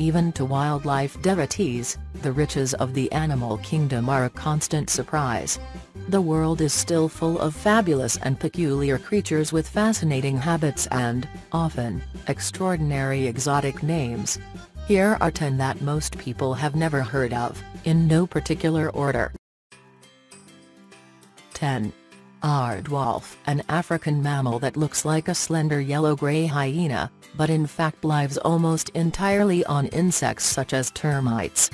even to wildlife devotees, the riches of the animal kingdom are a constant surprise. The world is still full of fabulous and peculiar creatures with fascinating habits and, often, extraordinary exotic names. Here are 10 that most people have never heard of, in no particular order. 10. Aardwolf, an African mammal that looks like a slender yellow-gray hyena, but in fact lives almost entirely on insects such as termites.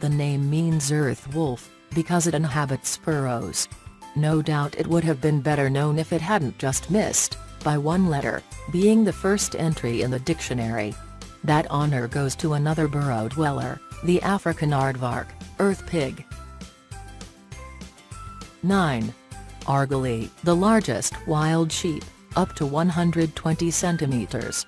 The name means earth wolf, because it inhabits furrows. No doubt it would have been better known if it hadn't just missed, by one letter, being the first entry in the dictionary. That honor goes to another burrow dweller, the African aardvark, earth pig. 9. Argali, the largest wild sheep, up to 120 centimeters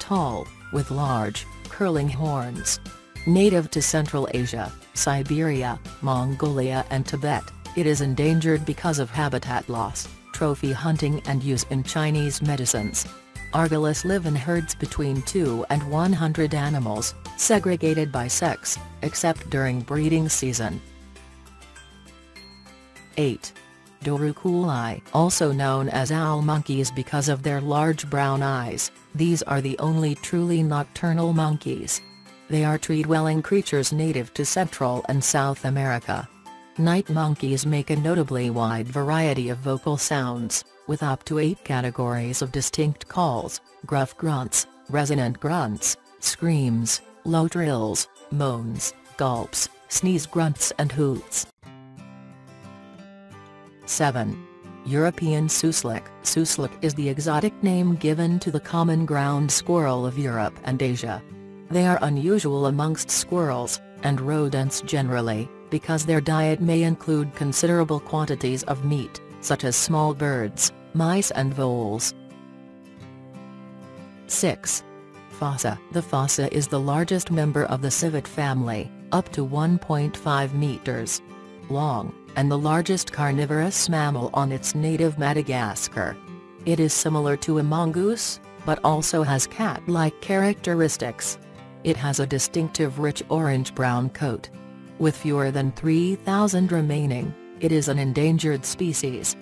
tall, with large, curling horns. Native to Central Asia, Siberia, Mongolia and Tibet, it is endangered because of habitat loss, trophy hunting and use in Chinese medicines. Argalis live in herds between 2 and 100 animals, segregated by sex, except during breeding season. 8. Douroucouli, also known as owl monkeys because of their large brown eyes, these are the only truly nocturnal monkeys. They are tree-dwelling creatures native to Central and South America. Night monkeys make a notably wide variety of vocal sounds, with up to 8 categories of distinct calls: gruff grunts, resonant grunts, screams, low trills, moans, gulps, sneeze grunts and hoots. 7. European Suslik. Suslik is the exotic name given to the common ground squirrel of Europe and Asia. They are unusual amongst squirrels, and rodents generally, because their diet may include considerable quantities of meat, such as small birds, mice and voles. 6. Fossa. The fossa is the largest member of the civet family, up to 1.5 meters long, and the largest carnivorous mammal on its native Madagascar. It is similar to a mongoose, but also has cat-like characteristics. It has a distinctive rich orange-brown coat. With fewer than 3,000 remaining, it is an endangered species.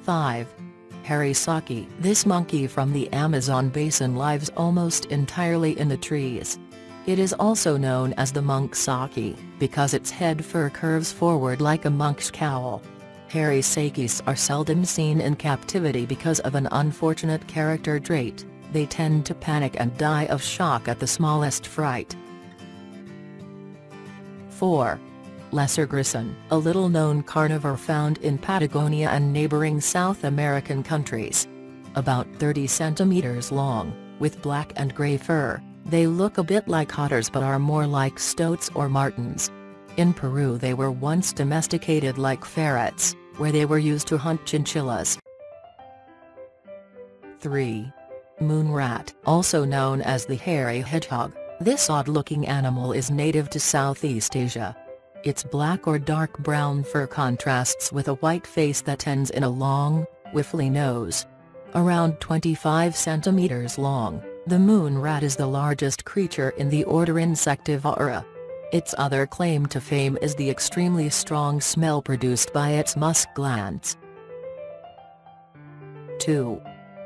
5. Hairy Saki. This monkey from the Amazon basin lives almost entirely in the trees. It is also known as the monk saki, because its head fur curves forward like a monk's cowl. Hairy sakis are seldom seen in captivity because of an unfortunate character trait: they tend to panic and die of shock at the smallest fright. 4. Lesser grison, a little-known carnivore found in Patagonia and neighboring South American countries. About 30 centimeters long, with black and gray fur, they look a bit like otters but are more like stoats or martens. In Peru they were once domesticated like ferrets, where they were used to hunt chinchillas. 3. Moon rat, also known as the hairy hedgehog. This odd-looking animal is native to Southeast Asia. Its black or dark brown fur contrasts with a white face that ends in a long, whiffly nose. Around 25 centimeters long, the moon rat is the largest creature in the order Insectivora. Its other claim to fame is the extremely strong smell produced by its musk glands. 2.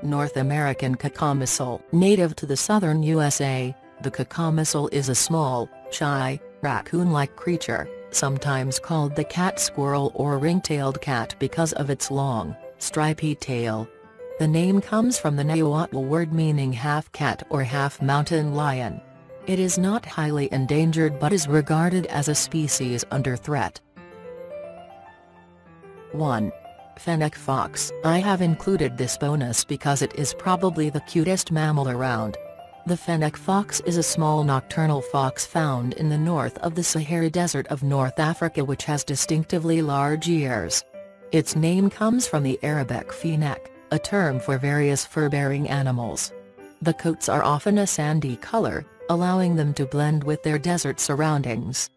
North American cacomistle. Native to the southern USA, the cacomistle is a small, shy, raccoon-like creature, sometimes called the cat squirrel or ring-tailed cat because of its long, stripy tail. The name comes from the Nahuatl word meaning half cat or half mountain lion. It is not highly endangered but is regarded as a species under threat. 1. Fennec fox. I have included this bonus because it is probably the cutest mammal around. The fennec fox is a small nocturnal fox found in the north of the Sahara Desert of North Africa, which has distinctively large ears. Its name comes from the Arabic fennec, a term for various fur-bearing animals. The coats are often a sandy color, allowing them to blend with their desert surroundings.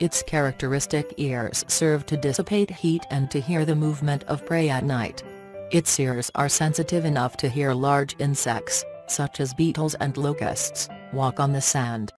Its characteristic ears serve to dissipate heat and to hear the movement of prey at night. Its ears are sensitive enough to hear large insects, such as beetles and locusts, walk on the sand.